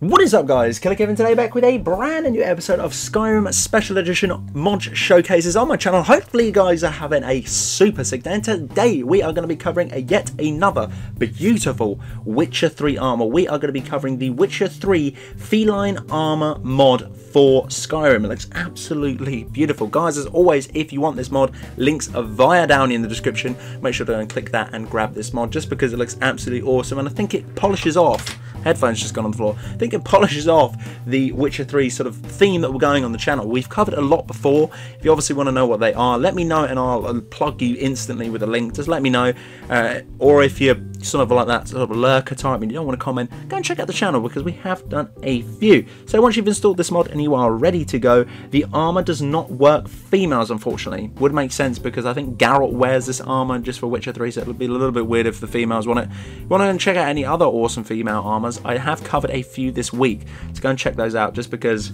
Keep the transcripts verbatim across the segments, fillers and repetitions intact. What is up, guys? Killerkev, and today back with a brand new episode of Skyrim Special Edition mod showcases on my channel. Hopefully you guys are having a super sick day, and today we are going to be covering a yet another beautiful Witcher three armor. We are going to be covering the Witcher three Feline Armor mod for Skyrim. It looks absolutely beautiful. Guys, as always, if you want this mod, links are via down in the description. Make sure to go and click that and grab this mod just because it looks absolutely awesome, and I think it polishes off. Headphones just gone on the floor. I think it polishes off the Witcher three sort of theme that we're going on the channel. We've covered a lot before. If you obviously want to know what they are, let me know and I'll plug you instantly with a link. Just let me know. Uh, or if you're sort of like that sort of lurker type and you don't want to comment, go and check out the channel because we have done a few. So once you've installed this mod and you are ready to go, the armor does not work females, unfortunately. Would make sense because I think Geralt wears this armor just for Witcher three, so it would be a little bit weird if the females want it. If you want to go and check out any other awesome female armors, I have covered a few this week, so go and check those out just because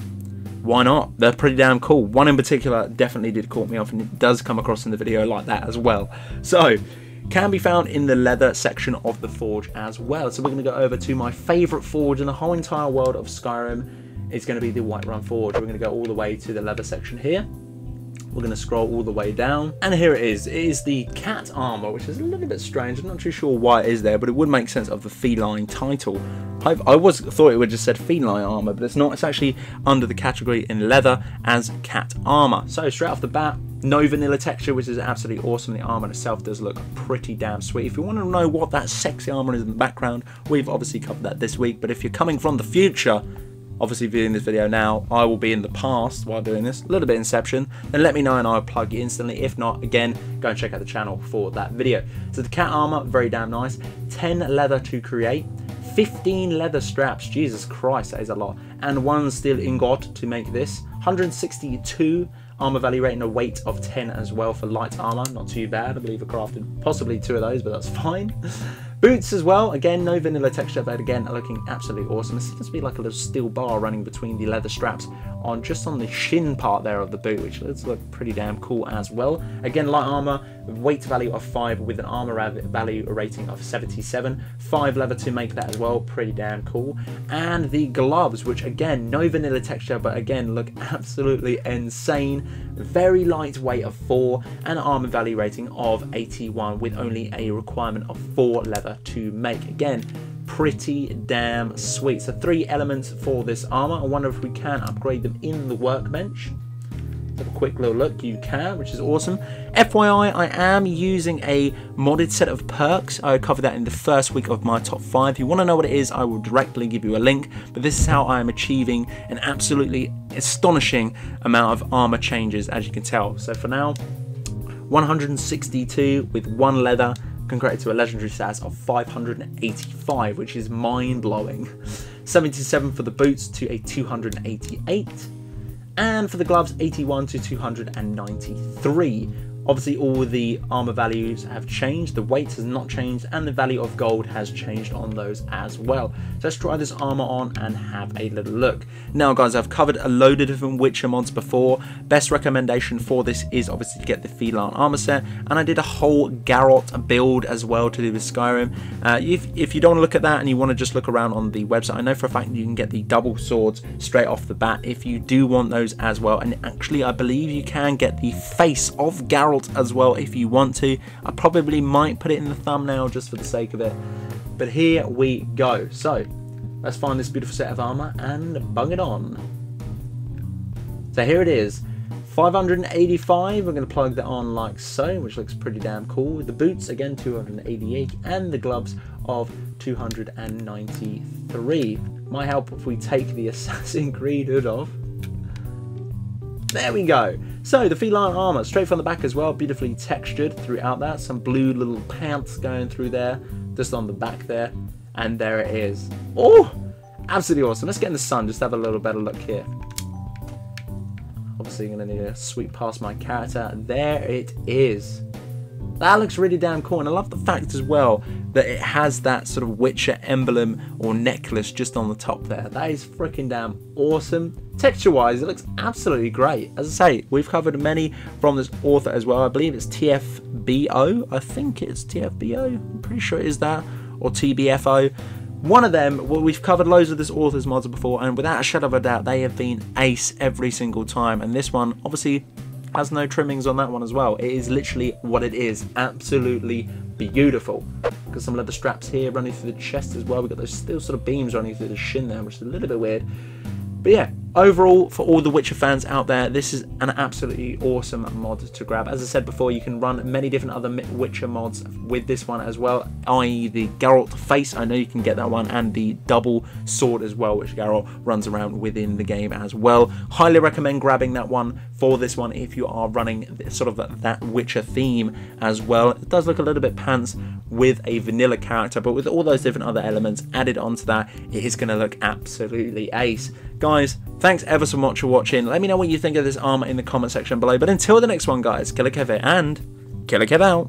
why not? They're pretty damn cool. One in particular definitely did caught me off, and it does come across in the video like that as well. So can be found in the leather section of the forge as well. So we're going to go over to my favorite forge in the whole entire world of Skyrim. It's going to be the Whiterun Forge. We're going to go all the way to the leather section here. We're going to scroll all the way down, and here it is. It is the cat armor, which is a little bit strange. I'm not too sure why it is there, but it would make sense of the feline title. I've, I was thought it would just said feline armor, but it's not. It's actually under the category in leather as cat armor. So straight off the bat, no vanilla texture, which is absolutely awesome. The armor itself does look pretty damn sweet. If you want to know what that sexy armor is in the background, we've obviously covered that this week. But if you're coming from the future, obviously viewing this video now, I will be in the past while doing this, a little bit Inception, then let me know and I'll plug you instantly. If not, again, go and check out the channel for that video. So the cat armor, very damn nice. ten leather to create, fifteen leather straps, Jesus Christ, that is a lot, and one steel ingot to make this. one hundred sixty-two armor value rating, a weight of ten as well for light armor, not too bad. I believe I crafted possibly two of those, but that's fine. Boots as well, again, no vanilla texture, but again, looking absolutely awesome. It seems to be like a little steel bar running between the leather straps on just on the shin part there of the boot, which does look pretty damn cool as well. Again, light armor, weight value of five with an armor value rating of seventy-seven. five leather to make that as well, pretty damn cool. And the gloves, which again, no vanilla texture, but again, look absolutely insane. Very lightweight of four and an armor value rating of eighty-one with only a requirement of four leather to make. Again, pretty damn sweet. So three elements for this armor. I wonder if we can upgrade them in the workbench. Have a quick little look. You can, which is awesome. F Y I, I am using a modded set of perks. I covered that in the first week of my top five. If you want to know what it is, I will directly give you a link, but this is how I am achieving an absolutely astonishing amount of armor changes, as you can tell. So for now, one hundred sixty-two with one leather, converted to a legendary status of five hundred eighty-five, which is mind-blowing. seventy-seven for the boots to a two hundred eighty-eight, and for the gloves, eighty-one to two hundred ninety-three. Obviously, all the armor values have changed, the weight has not changed, and the value of gold has changed on those as well. So let's try this armor on and have a little look. Now, guys, I've covered a load of different Witcher mods before. Best recommendation for this is obviously to get the Feline armor set, and I did a whole Geralt build as well to do with Skyrim. Uh, if, if you don't want to look at that and you want to just look around on the website, I know for a fact you can get the double swords straight off the bat if you do want those as well. And actually, I believe you can get the face of Geralt as well if you want to. I probably might put it in the thumbnail just for the sake of it, but here we go. So let's find this beautiful set of armor and bung it on. So here it is, five hundred eighty-five. We're going to plug that on like so, which looks pretty damn cool. The boots again, two hundred eighty-eight, and the gloves of two hundred ninety-three. Might help if we take the Assassin's Creed hood off. There we go. So the feline armor, straight from the back as well, beautifully textured throughout that. Some blue little pants going through there, just on the back there. And there it is. Oh, absolutely awesome. Let's get in the sun, just have a little better look here. Obviously, I'm going to need to sweep past my character. There it is. That looks really damn cool, and I love the fact as well that it has that sort of Witcher emblem or necklace just on the top there. That is freaking damn awesome. Texture wise, it looks absolutely great. As I say, we've covered many from this author as well. I believe it's T F B O. I think it's T F B O. I'm pretty sure it is that, or T B F O. One of them, well, we've covered loads of this author's mods before, and without a shadow of a doubt, they have been ace every single time. And this one, obviously, has no trimmings on that one as well. It is literally what it is. Absolutely beautiful. Got some leather straps here running through the chest as well. We've got those still sort of beams running through the shin there, which is a little bit weird. But yeah, overall, for all the Witcher fans out there, this is an absolutely awesome mod to grab. As I said before, you can run many different other Witcher mods with this one as well, that is the Geralt face. I know you can get that one, and the double sword as well, which Geralt runs around within the game as well. Highly recommend grabbing that one for this one if you are running sort of that Witcher theme as well. It does look a little bit pants with a vanilla character, but with all those different other elements added onto that, it is going to look absolutely ace. Guys, thanks ever so much for watching. Let me know what you think of this armor in the comment section below. But until the next one, guys, Killerkev and Killerkev out.